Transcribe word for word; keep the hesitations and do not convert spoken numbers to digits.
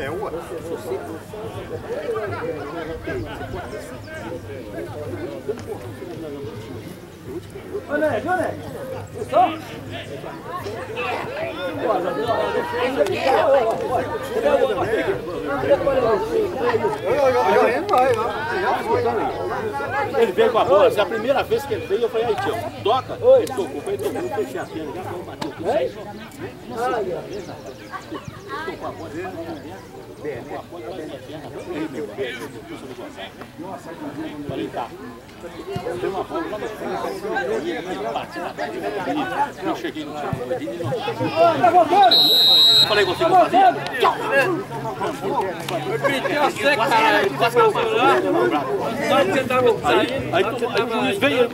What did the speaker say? É uma. Olha, Joné. Só. Ele veio com a bola, é a primeira vez que ele veio, eu falei, aí tio, toca, ele tocou, ele tocou, fechei a perna, já bateu com o com a ponta dele, com a ponta da minha perna, falei, tá, deu uma bola, bati na cara, eu cheguei no chão, falei, você não fazia? Eu gritei a seca, quase que eu fui lá, aí o juiz veio.